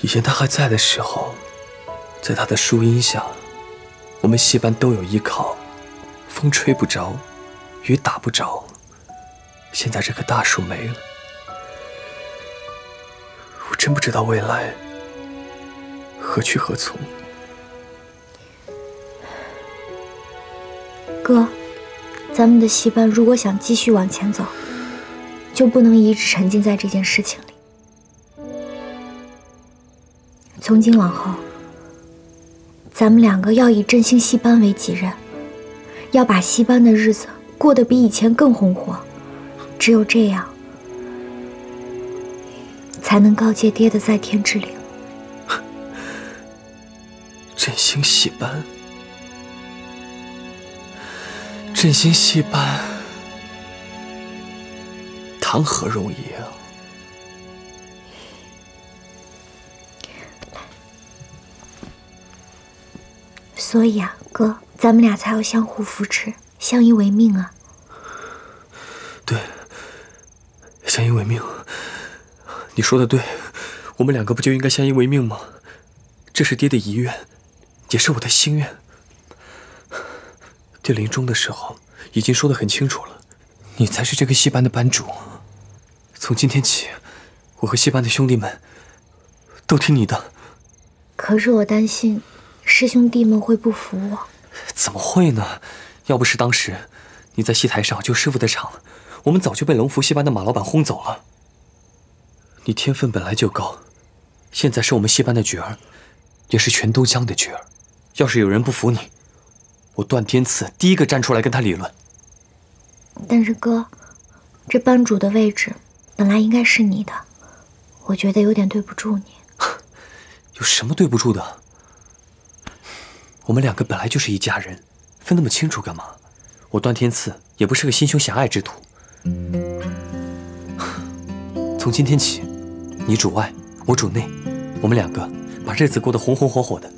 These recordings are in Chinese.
以前他还在的时候，在他的树荫下，我们戏班都有依靠，风吹不着，雨打不着。现在这棵大树没了，我真不知道未来何去何从。哥，咱们的戏班如果想继续往前走，就不能一直沉浸在这件事情里。 从今往后，咱们两个要以振兴戏班为己任，要把戏班的日子过得比以前更红火。只有这样，才能告诫爹的在天之灵。振兴戏班，振兴戏班，谈何容易啊！ 所以啊，哥，咱们俩才要相互扶持，相依为命啊。对，相依为命。你说的对，我们两个不就应该相依为命吗？这是爹的遗愿，也是我的心愿。爹临终的时候已经说得很清楚了，你才是这个戏班的班主。从今天起，我和戏班的兄弟们都听你的。可是我担心。 师兄弟们会不服我？怎么会呢？要不是当时你在戏台上救师傅的场，我们早就被龙福戏班的马老板轰走了。你天分本来就高，现在是我们戏班的角儿，也是全都江的角儿。要是有人不服你，我段天赐第一个站出来跟他理论。但是哥，这班主的位置本来应该是你的，我觉得有点对不住你。有什么对不住的？ 我们两个本来就是一家人，分那么清楚干嘛？我段天赐也不是个心胸狭隘之徒。从今天起，你主外，我主内，我们两个把日子过得红红火火的。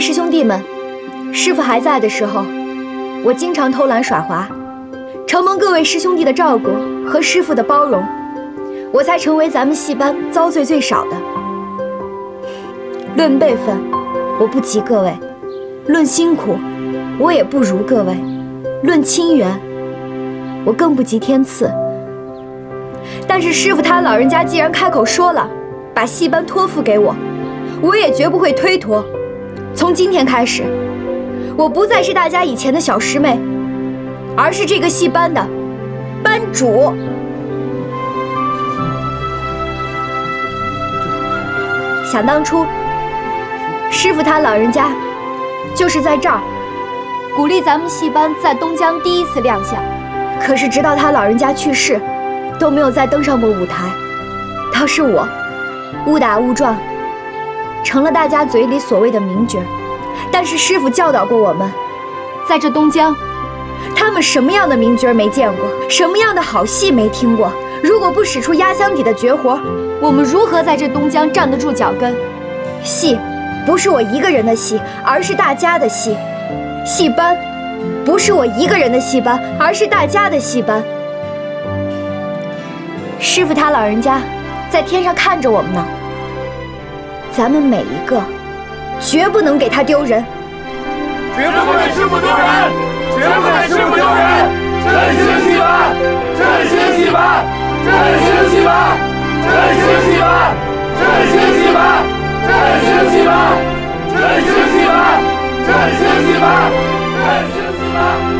师兄弟们，师傅还在的时候，我经常偷懒耍滑，承蒙各位师兄弟的照顾和师傅的包容，我才成为咱们戏班遭罪最少的。论辈分，我不及各位；论辛苦，我也不如各位；论亲缘，我更不及天赐。但是师傅他老人家既然开口说了，把戏班托付给我，我也绝不会推脱。 从今天开始，我不再是大家以前的小师妹，而是这个戏班的班主。想当初，师傅他老人家就是在这儿鼓励咱们戏班在东江第一次亮相，可是直到他老人家去世，都没有再登上过舞台。倒是我，误打误撞。 成了大家嘴里所谓的名角，但是师傅教导过我们，在这东江，他们什么样的名角没见过，什么样的好戏没听过。如果不使出压箱底的绝活，我们如何在这东江站得住脚跟？戏，不是我一个人的戏，而是大家的戏；戏班，不是我一个人的戏班，而是大家的戏班。师傅他老人家在天上看着我们呢，咱们每一个绝不能给他丢人，绝不给师傅丢人，绝不给师傅丢人，振兴戏班，振兴戏班，振兴戏班，振兴戏班，振兴戏班，振兴戏班，振兴戏班，振兴戏班，振兴戏班。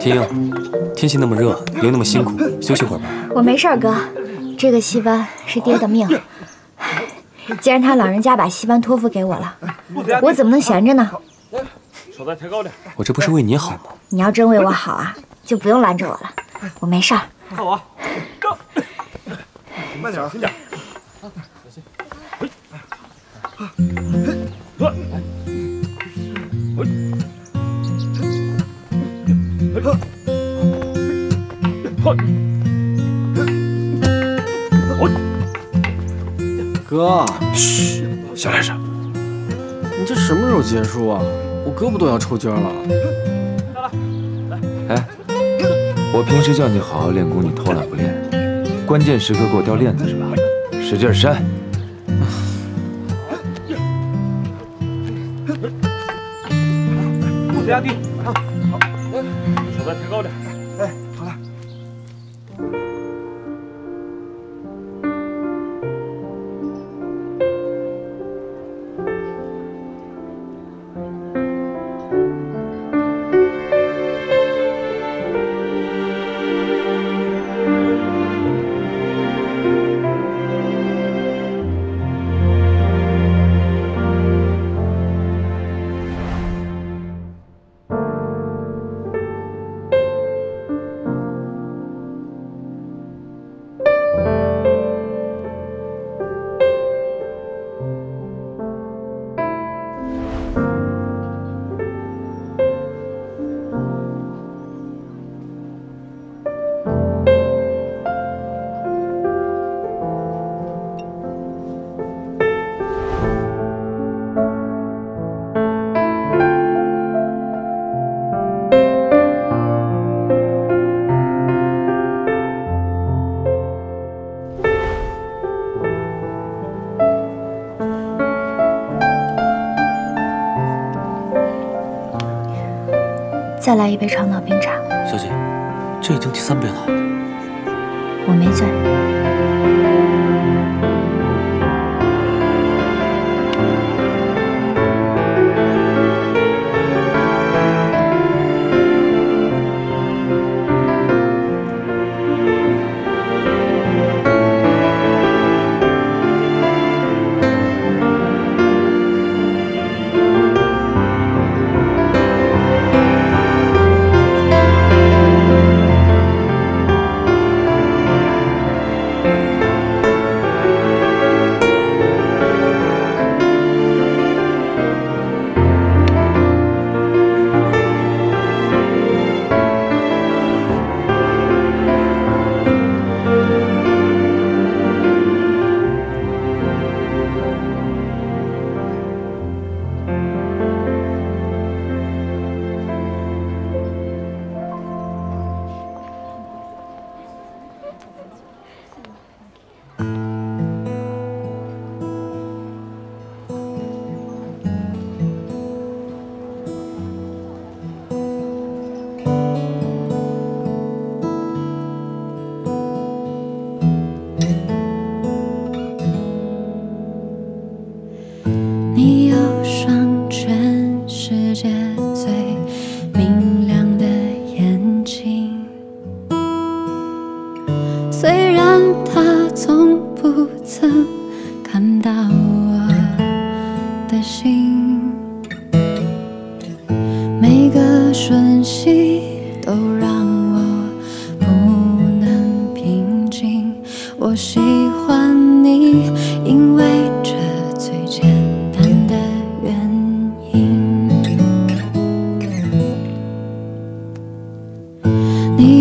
天英，天气那么热，您那么辛苦，休息会儿吧。我没事，哥。这个戏班是爹的命，既然他老人家把戏班托付给我了，我怎么能闲着呢？手再抬高点。我这不是为你好吗？你要真为我好啊，就不用拦着我了。我没事。看我，走。慢点，轻点。 哥，嘘，小点声。你这什么时候结束啊？我胳膊都要抽筋了。哎，我平时叫你好好练功，你偷懒不练，关键时刻给我掉链子是吧？使劲扇。 压低，好，手再抬高点，哎，好了。再来一杯长岛冰茶，小姐，这已经第三杯了。我没醉。你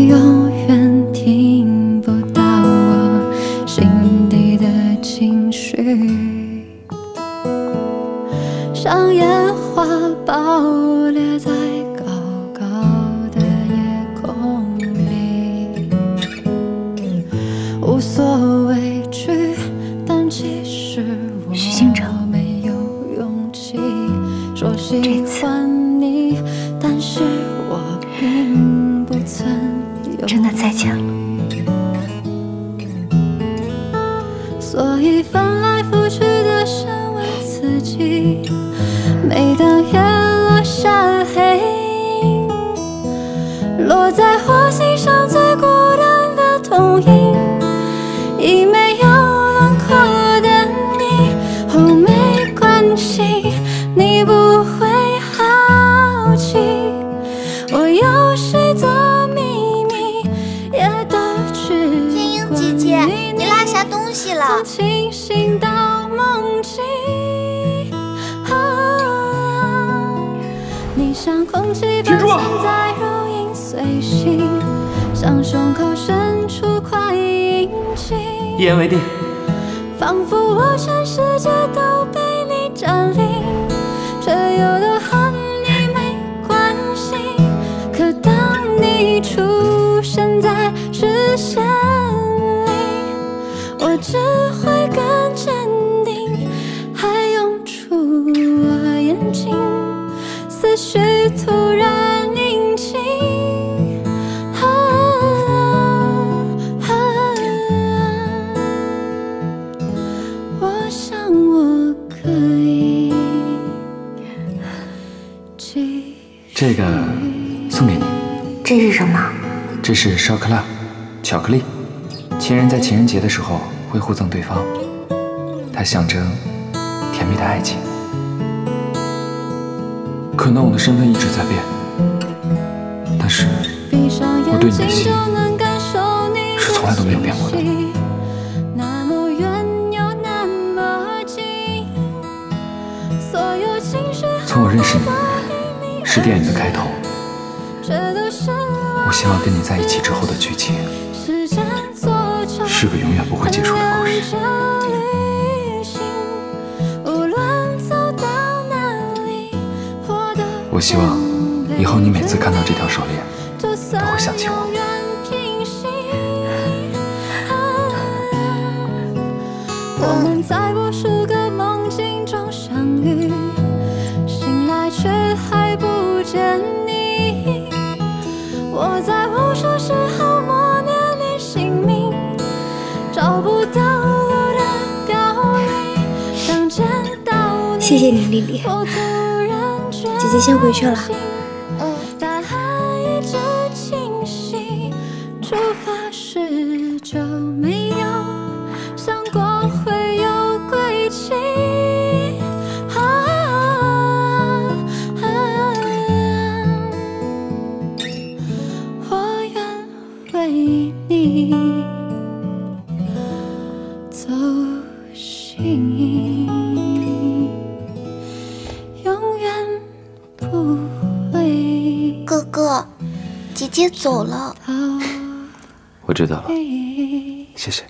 永远听不到我心底的。无所畏惧，但其实我没有勇气说喜欢你，但是我并不曾有。真的再见了。所以翻来覆去的安慰自己，每当夜落下黑影，落在我心上最孤单的痛影，已没有轮廓的你。哦，没关系，你不会好奇，我有许多秘密也都只。天英姐姐，你落下东西了。从清醒到梦境。 像空气般在如影随形，像胸口深处快隐去。一言为定。仿佛我全世界都被你占领，却又都和你没关系。可当你出现在视线里，我只会更坚定，还涌出我眼睛。 思绪突然宁静，我想我可以继续。这个送给你。这是什么？这是烧克拉，巧克力。情人在情人节的时候会互赠对方，它象征甜蜜的爱情。 可能我的身份一直在变，但是我对你的心是从来都没有变过的。从我认识你是电影的开头，我希望跟你在一起之后的剧情是个永远不会结束的故事。 我希望以后你每次看到这条手链，都会想起我。我们在无数个梦境中相遇，醒来却还不见你。我在无数时候默念你姓名，找不到路的标语。当见到你，谢谢你，丽丽。 姐姐先回去了。嗯。我愿为你走心。 哥哥，姐姐走了。我知道了，谢谢。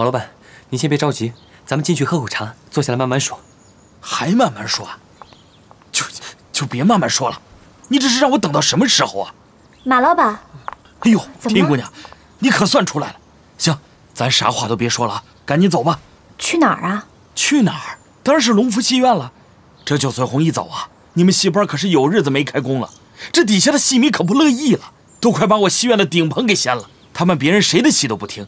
王老板，您先别着急，咱们进去喝口茶，坐下来慢慢说。还慢慢说啊？就别慢慢说了，你这是让我等到什么时候啊？马老板，哎呦，天姑娘，你可算出来了。行，咱啥话都别说了，赶紧走吧。去哪儿啊？去哪儿？当然是隆福戏院了。这九翠红一走啊，你们戏班可是有日子没开工了。这底下的戏迷可不乐意了，都快把我戏院的顶棚给掀了。他们别人谁的戏都不听，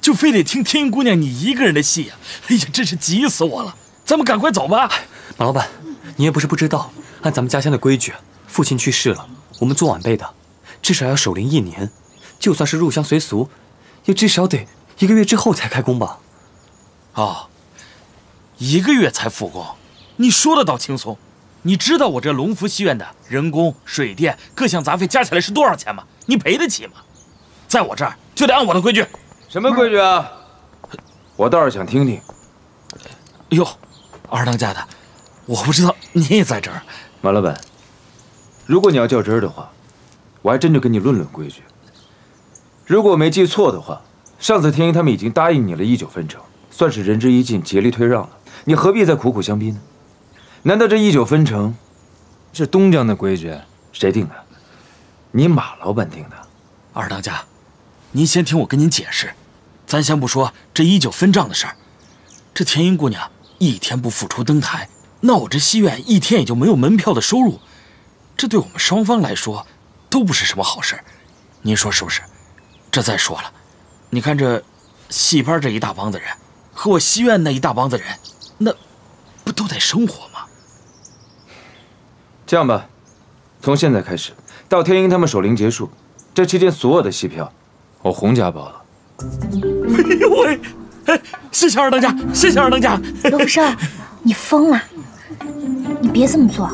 就非得听天云姑娘你一个人的戏呀！哎呀，真是急死我了。咱们赶快走吧。马老板，你也不是不知道，按咱们家乡的规矩，父亲去世了，我们做晚辈的，至少要守灵一年。就算是入乡随俗，也至少得。 1个月之后才开工吧？哦，1个月才复工，你说的倒轻松。你知道我这隆福戏院的人工、水电各项杂费加起来是多少钱吗？你赔得起吗？在我这儿就得按我的规矩。什么规矩啊？我倒是想听听。哟，二当家的，我不知道你也在这儿。马老板，如果你要较真儿的话，我还真就跟你论论规矩。如果我没记错的话。 上次天一他们已经答应你了19分成，算是仁至义尽、竭力退让了。你何必再苦苦相逼呢？难道这19分成是东江的规矩？谁定的？你马老板定的。二当家，您先听我跟您解释。咱先不说这19分账的事儿，这天音姑娘一天不复出登台，那我这戏院一天也就没有门票的收入，这对我们双方来说都不是什么好事，您说是不是？这再说了。 你看这戏班这一大帮子人，和我戏院那一大帮子人，那不都得生活吗？这样吧，从现在开始到天鹰他们守灵结束，这期间所有的戏票，我洪家包了。哎呦喂！哎，谢谢二当家，谢谢二当家。罗生，你疯了！你别这么做。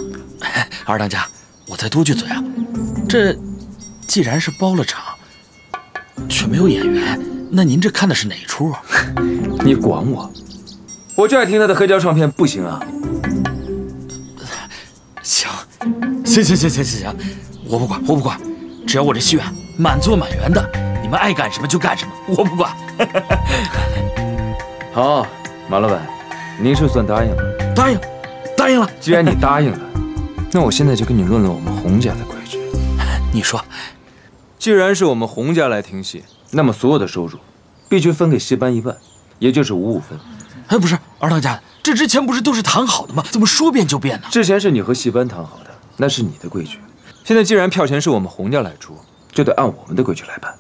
二当家，我再多句嘴啊，这既然是包了场。 却没有演员，那您这看的是哪出啊？你管我？我就爱听他的黑胶唱片，不行啊！行，我不管，只要我这戏院满座满员的，你们爱干什么就干什么，我不管。好，马老板，您是算答应了？答应了。既然你答应了，那我现在就跟你论论我们洪家的规矩。你说。 既然是我们洪家来听戏，那么所有的收入必须分给戏班一半，也就是55分。哎，不是，二当家，这之前不是都是谈好的吗？怎么说变就变呢？之前是你和戏班谈好的，那是你的规矩。现在既然票钱是我们洪家来出，就得按我们的规矩来办。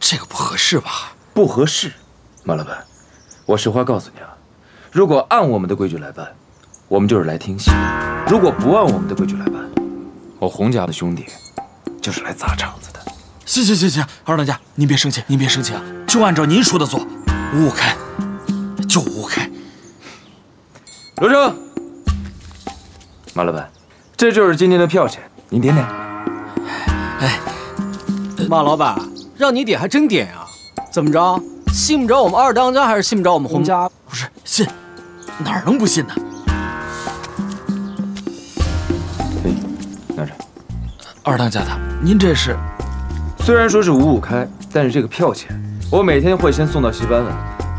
这个不合适吧？不合适，马老板，我实话告诉你啊，如果按我们的规矩来办，我们就是来听戏；如果不按我们的规矩来办，我洪家的兄弟。 就是来砸场子的。行，二当家，您别生气，啊，就按照您说的做，5五开。罗生，马老板，这就是今天的票钱，您点点。哎，马老板，让你点还真点啊？怎么着，信不着我们二当家，还是信不着我们洪家？不是信，哪能不信呢？哎，拿着。 二当家的，您这是，虽然说是5五开，但是这个票钱，我每天会先送到戏班来，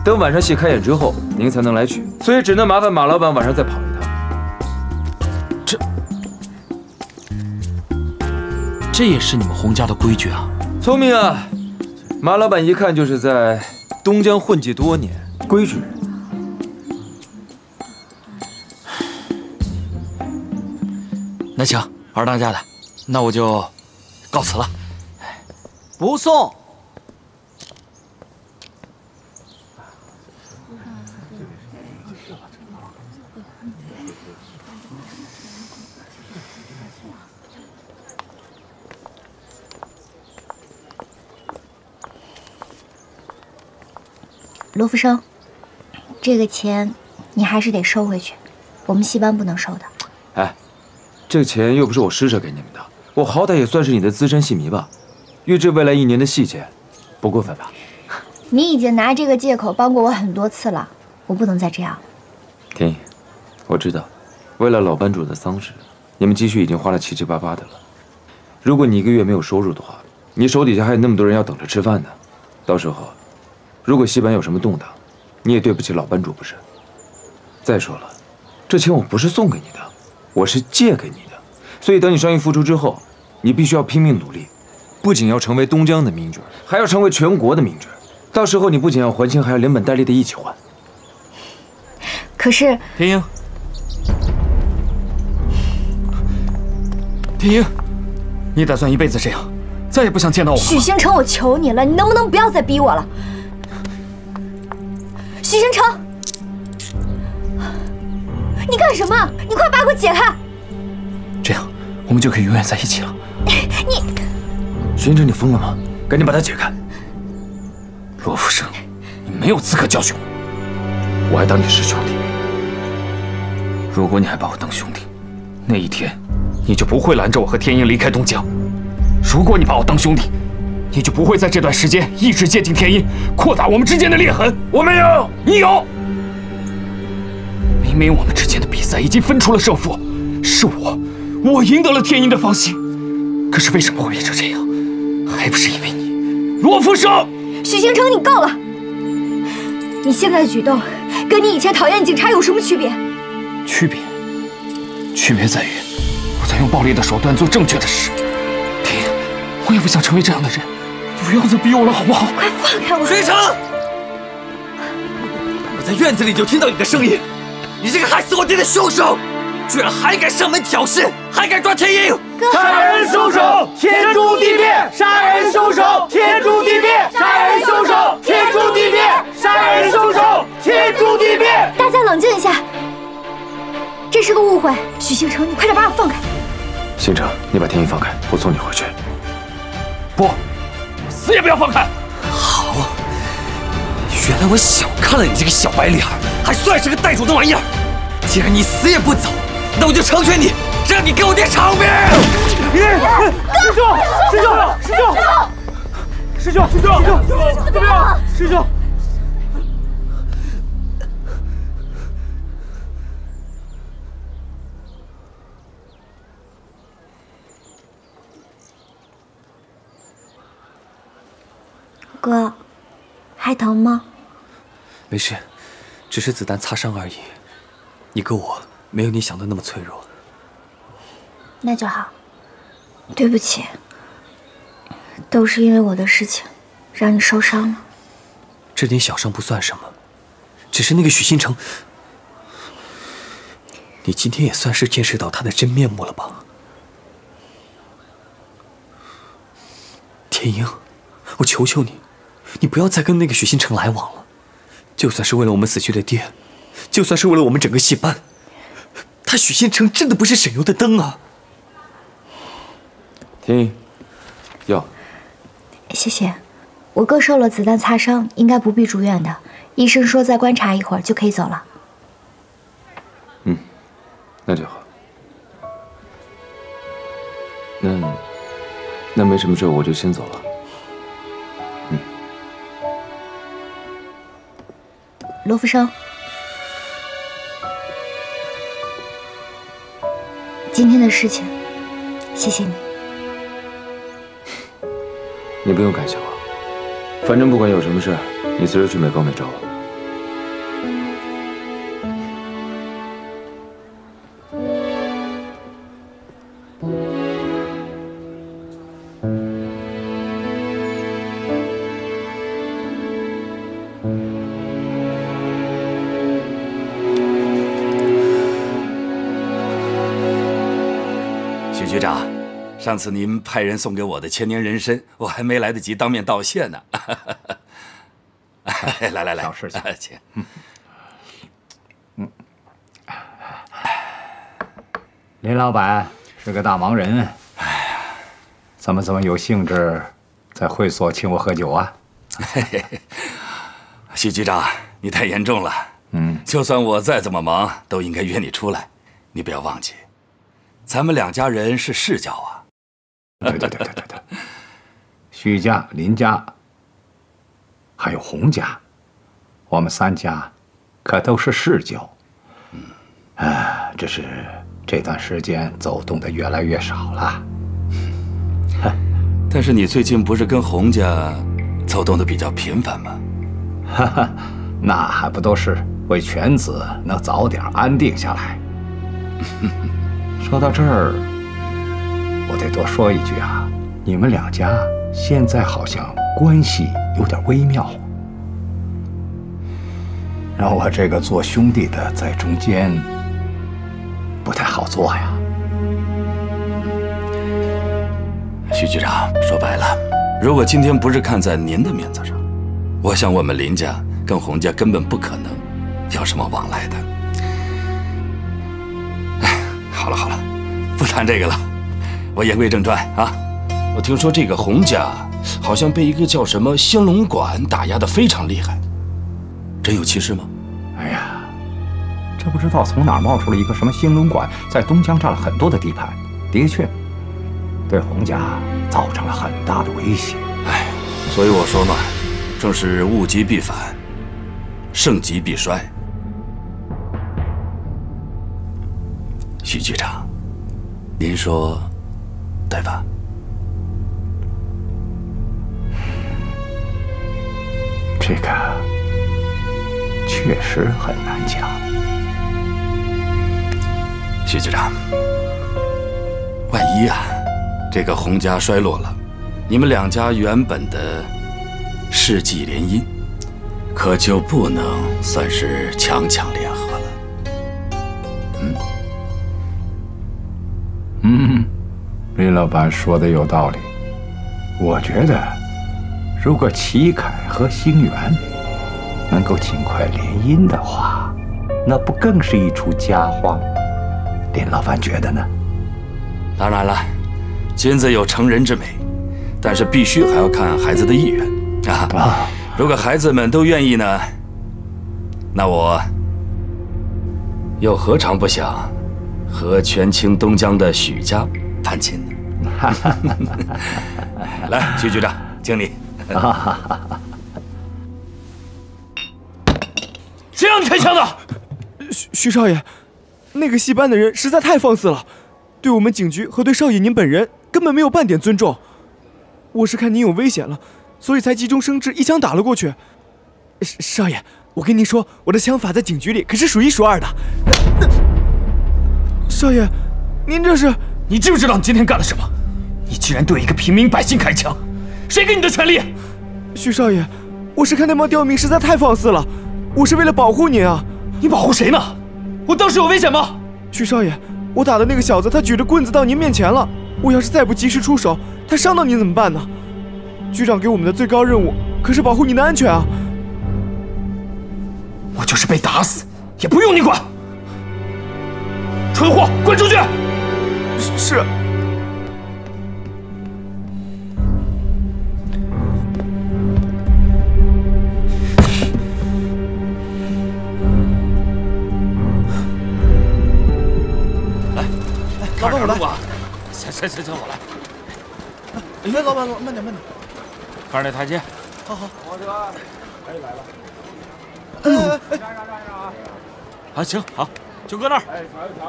等晚上戏开演之后，您才能来取，所以只能麻烦马老板晚上再跑一趟。这也是你们洪家的规矩啊！聪明啊，马老板一看就是在东江混迹多年，规矩人。 那行，二当家的。 那我就告辞了，不送。罗福生，这个钱你还是得收回去，我们戏班不能收的。哎，这个钱又不是我施舍给你们的。 我好歹也算是你的资深戏迷吧，预支未来1年的戏钱，不过分吧？你已经拿这个借口帮过我很多次了，我不能再这样。天意，我知道，为了老班主的丧事，你们积蓄已经花了7七八八的了。如果你1个月没有收入的话，你手底下还有那么多人要等着吃饭呢。到时候，如果戏班有什么动荡，你也对不起老班主不是？再说了，这钱我不是送给你的，我是借给你的。 所以，等你伤愈复出之后，你必须要拼命努力，不仅要成为东江的名角，还要成为全国的名角。到时候你不仅要还清，还要连本带利的一起还。可是，天英，天英，你打算一辈子这样，再也不想见到我？许星辰，我求你了，你能不能不要再逼我了？许星辰，你干什么？你快把我解开！这样，我们就可以永远在一起了。你，许星辰，你疯了吗？赶紧把它解开！ 罗福生，你没有资格教训我，我还当你是兄弟。如果你还把我当兄弟，那一天你就不会拦着我和天英离开东江；如果你把我当兄弟，你就不会在这段时间一直接近天英，扩大我们之间的裂痕。我没有，你有。明明我们之间的比赛已经分出了胜负，是我赢得了天英的芳心，可是为什么会变成这样？还不是因为你，罗福生。 许星辰，你够了！你现在的举动跟你以前讨厌警察有什么区别？区别在于我在用暴力的手段做正确的事。天英，我也不想成为这样的人，不要再逼我了，好不好？快放开我！许星辰，我在院子里就听到你的声音，你这个害死我爹的凶手，居然还敢上门挑事，还敢抓天英！ 杀人凶手，天诛地灭！杀人凶手，天诛地灭！杀人凶手，天诛地灭！杀人凶手，天诛地灭！大家冷静一下，这是个误会。许星辰，你快点把我放开！星辰，你把天意放开，我送你回去。不，我死也不要放开！好啊，原来我小看了你这个小白脸，还算是个带种的玩意儿。既然你死也不走，那我就成全你。 让你给我爹偿命！师兄，师兄，师兄，师兄，师兄，怎么样？师兄，哥，还疼吗？没事，只是子弹擦伤而已。你哥我没有你想的那么脆弱。 那就好，对不起，都是因为我的事情，让你受伤了。这点小伤不算什么，只是那个许星辰，你今天也算是见识到他的真面目了吧？天英，我求求你，你不要再跟那个许星辰来往了，就算是为了我们死去的爹，就算是为了我们整个戏班，他许星辰真的不是省油的灯啊！ 天意，药。谢谢，我哥受了子弹擦伤，应该不必住院的。医生说再观察一会儿就可以走了。嗯，那就好。那没什么事，我就先走了。嗯。罗福生，今天的事情，谢谢你。 你不用感谢我，反正不管有什么事，你随时去美高美找我。许局长。 上次您派人送给我的千年人参，我还没来得及当面道谢呢。来来来，小事情，请。嗯，林老板是个大忙人，哎呀，怎么有兴致在会所请我喝酒啊？许局长，你太严重了。嗯，就算我再怎么忙，都应该约你出来。你不要忘记，咱们两家人是世交啊。 对，许家、林家，还有洪家，我们三家可都是世交。嗯，啊，只是这段时间走动的越来越少了。但是你最近不是跟洪家走动的比较频繁吗？哈哈，那还不都是为犬子能早点安定下来。说到这儿。 我得多说一句啊，你们两家现在好像关系有点微妙，让我这个做兄弟的在中间不太好做呀。徐局长，说白了，如果今天不是看在您的面子上，我想我们林家跟洪家根本不可能有什么往来的。哎，好了好了，不谈这个了，我言归正传啊。我听说这个洪家好像被一个叫什么兴隆馆打压得非常厉害。 真有其事吗？哎呀，这不知道从哪儿冒出了一个什么兴隆馆，在东江占了很多的地盘，的确，对洪家造成了很大的威胁。哎，所以我说嘛，正是物极必反，盛极必衰。徐局长，您说对吧？ 这个。 确实很难讲，徐局长。万一啊，这个洪家衰落了，你们两家原本的世纪联姻，可就不能算是强强联合了。嗯，嗯，李老板说的有道理。我觉得，如果齐凯和星源 能够尽快联姻的话，那不更是一出佳话？林老板觉得呢？当然了，君子有成人之美，但是必须还要看孩子的意愿啊。如果孩子们都愿意呢，那我又何尝不想和权倾东江的许家攀亲呢？来，徐局长，敬你。谁让你开枪的？徐少爷，那个戏班的人实在太放肆了，对我们警局和对少爷您本人根本没有半点尊重。我是看您有危险了，所以才急中生智一枪打了过去。少爷，我跟您说，我的枪法在警局里可是数一数二的。少爷，您这是……你知不知道你今天干了什么？你居然对一个平民百姓开枪，谁给你的权利？徐少爷，我是看那帮刁民实在太放肆了。 我是为了保护您啊！你保护谁呢？我当时有危险吗？徐少爷，我打的那个小子，他举着棍子到您面前了。我要是再不及时出手，他伤到您怎么办呢？局长给我们的最高任务可是保护您的安全啊！我就是被打死，也不用你管！蠢货，滚出去！是。行，我来。哎，老板，慢点，慢点。看着那台阶。好好。王哥，哎，来了。哎呦，让啊！啊，行，好，就搁那儿。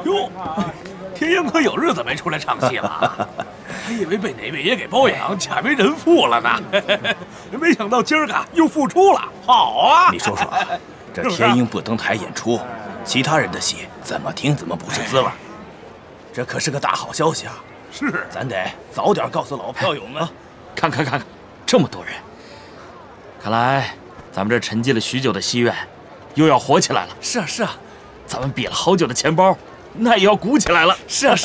哟，天鹰哥有日子没出来唱戏了，还以为被哪位爷给包养，嫁为人妇了呢。没想到今儿个又复出了。好啊！你说说，这天鹰不登台演出，其他人的戏怎么听怎么不是滋味。这可是个大好消息啊！ 是，咱得早点告诉老票友们。看看，这么多人，看来咱们这沉寂了许久的戏院，又要火起来了。是啊，咱们比了好久的钱包，那也要鼓起来了。是啊。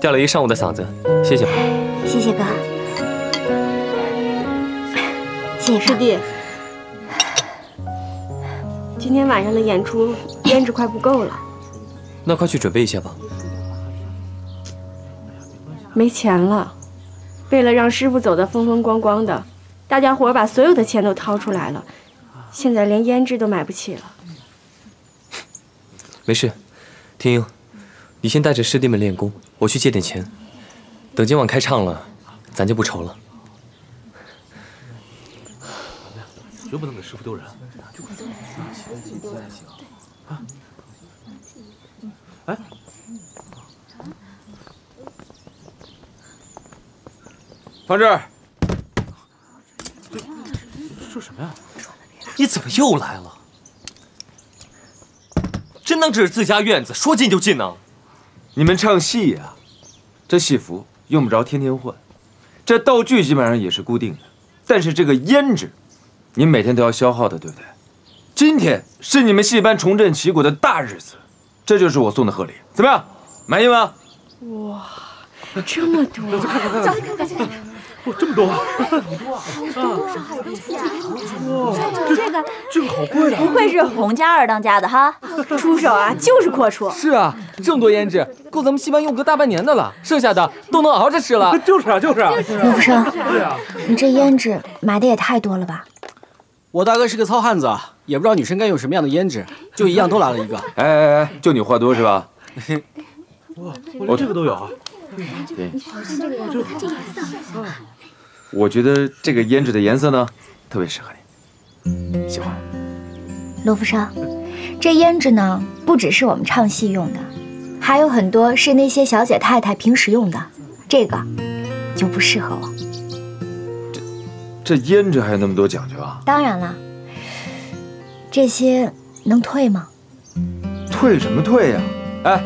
吊了一上午的嗓子，谢谢吧。谢谢哥，谢谢师弟。今天晚上的演出胭脂快不够了，那快去准备一些吧。没钱了，为了让师傅走得风风光光的，大家伙把所有的钱都掏出来了，现在连胭脂都买不起了。没事，天鹰，你先带着师弟们练功。 我去借点钱，等今晚开唱了，咱就不愁了。绝不能给师傅丢人。哎，同志，这什么呀？你怎么又来了？真当这是自家院子，说进就进呢？你们唱戏呀，这戏服用不着天天换，这道具基本上也是固定的，但是这个胭脂，你每天都要消耗的，对不对？今天是你们戏班重振旗鼓的大日子，这就是我送的贺礼，怎么样？满意吗？哇！ 这么多，再看看，哇，这么多，好多啊！这个好贵啊！不愧是洪家二当家的哈，出手啊就是阔绰。是啊，这么多胭脂够咱们戏班用个大半年的了，剩下的都能熬着吃了。就是啊。陆福生，你这胭脂买的也太多了吧？我大哥是个糙汉子，也不知道女生该用什么样的胭脂，就一样都来了一个。哎，就你话多是吧？哇，我这个都有啊。 对，我觉得这个胭脂的颜色呢，特别适合你，喜欢。罗福生，这胭脂呢，不只是我们唱戏用的，还有很多是那些小姐太太平时用的，这个就不适合我。这胭脂还有那么多讲究啊？当然了，这些能退吗？退什么退呀？哎，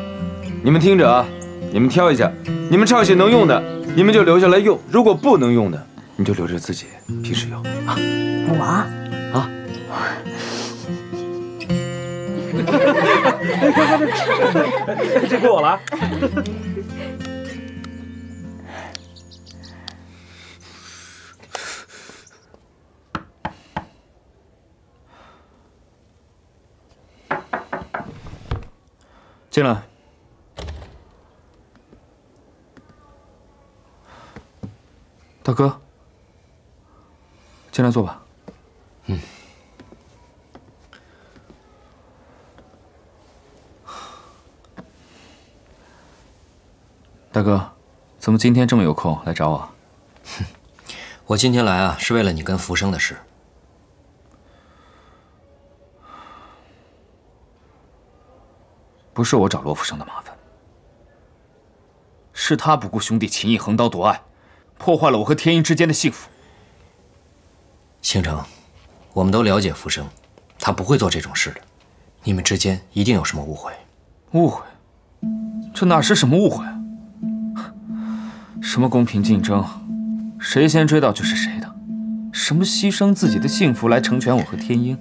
你们听着啊。 你们挑一下，你们唱戏能用的，你们就留下来用；如果不能用的，你就留着自己平时用啊。我，这给我了。进来。 大哥，进来坐吧。嗯。大哥，怎么今天这么有空来找我？我今天来啊，是为了你跟福生的事。不是我找罗福生的麻烦，是他不顾兄弟情谊，横刀夺爱。 破坏了我和天音之间的幸福。星城，我们都了解福生，他不会做这种事的。你们之间一定有什么误会。误会？这哪是什么误会啊？什么公平竞争，谁先追到就是谁的。什么牺牲自己的幸福来成全我和天音。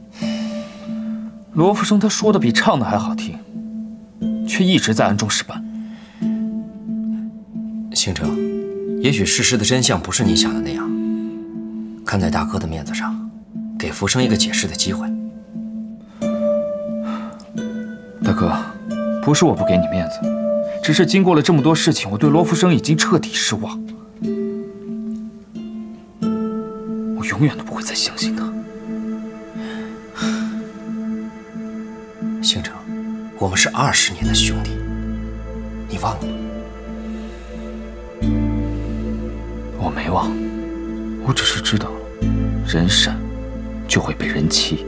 罗福生他说的比唱的还好听，却一直在暗中使绊。星城。 也许事实的真相不是你想的那样。看在大哥的面子上，给福生一个解释的机会。大哥，不是我不给你面子，只是经过了这么多事情，我对罗福生已经彻底失望。我永远都不会再相信他。星城，我们是20年的兄弟，你忘了吗？ 我没忘，我只是知道，人善就会被人欺。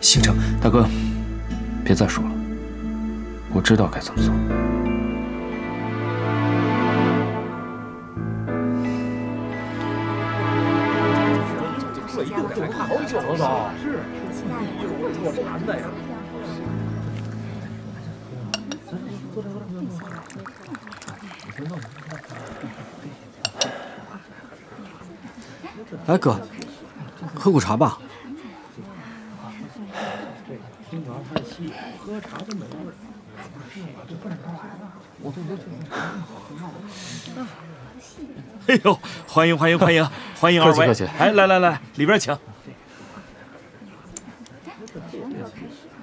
星城大哥，别再说了，我知道该怎么做。哎，哥，喝口茶吧。哎呦，欢迎二位！客气客气。哎，来，里边请。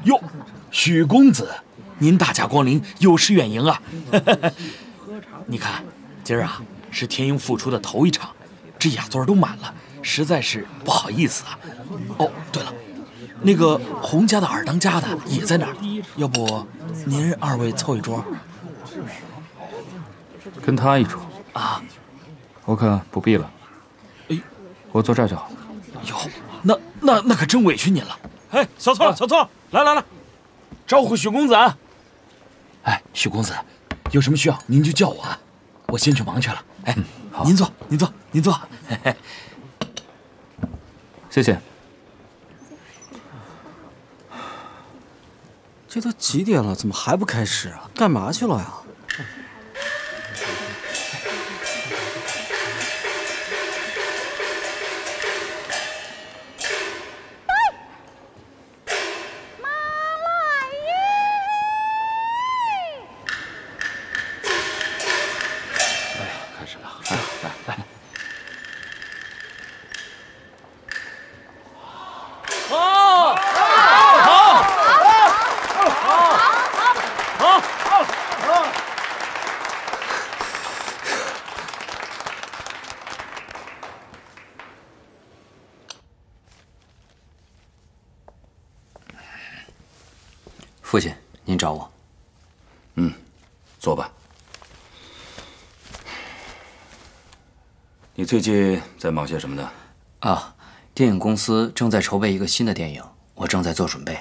哟，许公子，您大驾光临，有失远迎啊！你看，今儿啊是天鹰复出的头一场，这雅座都满了。 实在是不好意思啊！哦，对了，那个洪家的二当家的也在那儿，要不您二位凑一桌？跟他一桌啊？我看不必了，哎，我坐这儿就好。哟，那可真委屈您了。哎，小错，来，招呼许公子啊！哎，许公子，有什么需要您就叫我啊，我先去忙去了。哎，好，您坐，您坐，您坐。谢谢。这都几点了，怎么还不开始啊？干嘛去了呀？ 父亲，您找我。嗯，坐吧。你最近在忙些什么呢？啊，电影公司正在筹备一个新的电影，我正在做准备。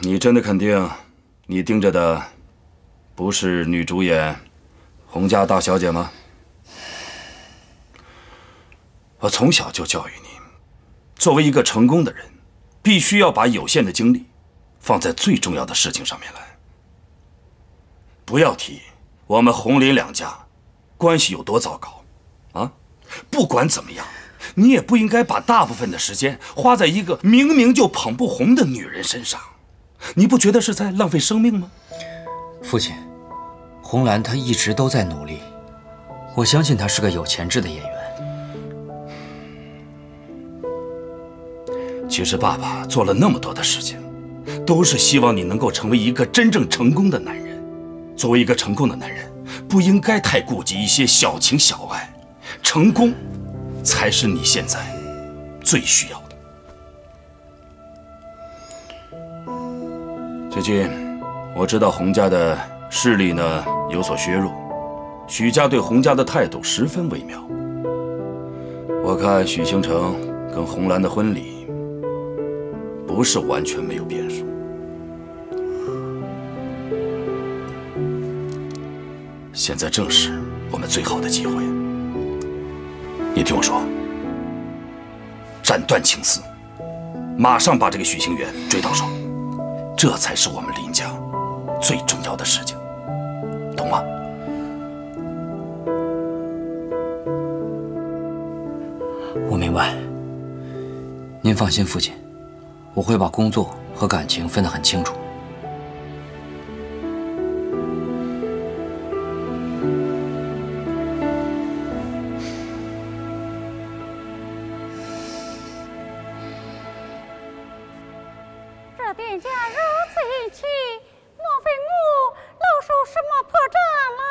你真的肯定，你盯着的不是女主演洪家大小姐吗？我从小就教育你，作为一个成功的人。 必须要把有限的精力放在最重要的事情上面来。不要提我们洪林两家关系有多糟糕，啊！不管怎么样，你也不应该把大部分的时间花在一个明明就捧不红的女人身上。你不觉得是在浪费生命吗？父亲，洪兰她一直都在努力，我相信她是个有潜质的演员。 其实爸爸做了那么多的事情，都是希望你能够成为一个真正成功的男人。作为一个成功的男人，不应该太顾及一些小情小爱，成功才是你现在最需要的。最近我知道洪家的势力呢有所削弱，许家对洪家的态度十分微妙。我看许兴成跟洪兰的婚礼。 不是完全没有变数。现在正是我们最好的机会。你听我说，斩断情丝，马上把这个许清源追到手，这才是我们林家最重要的事情，懂吗？我明白。您放心，父亲。 我会把工作和感情分得很清楚。这店家如此一气，莫非我露出什么破绽来了？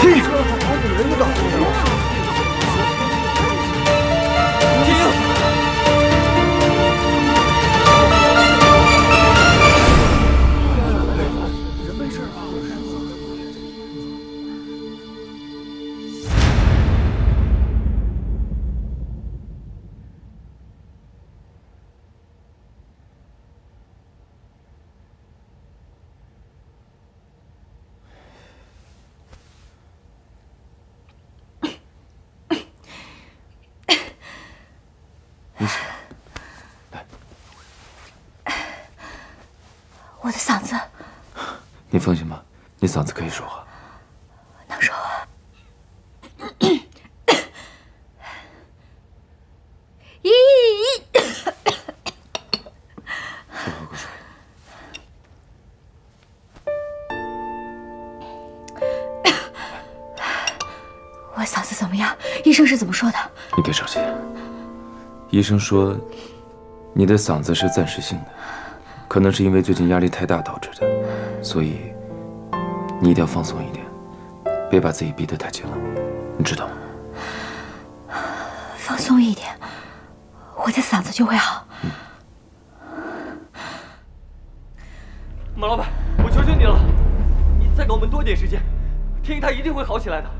停！我的嗓子。你放心吧，你嗓子可以说话。能说话。咦我嗓子怎么样？医生是怎么说的？你别着急，医生说你的嗓子是暂时性的，可能是因为最近压力太大导致的，所以你一定要放松一点，别把自己逼得太紧了，你知道吗？放松一点，我的嗓子就会好。马老板，我求求你了，你再给我们多点时间，天一他一定会好起来的。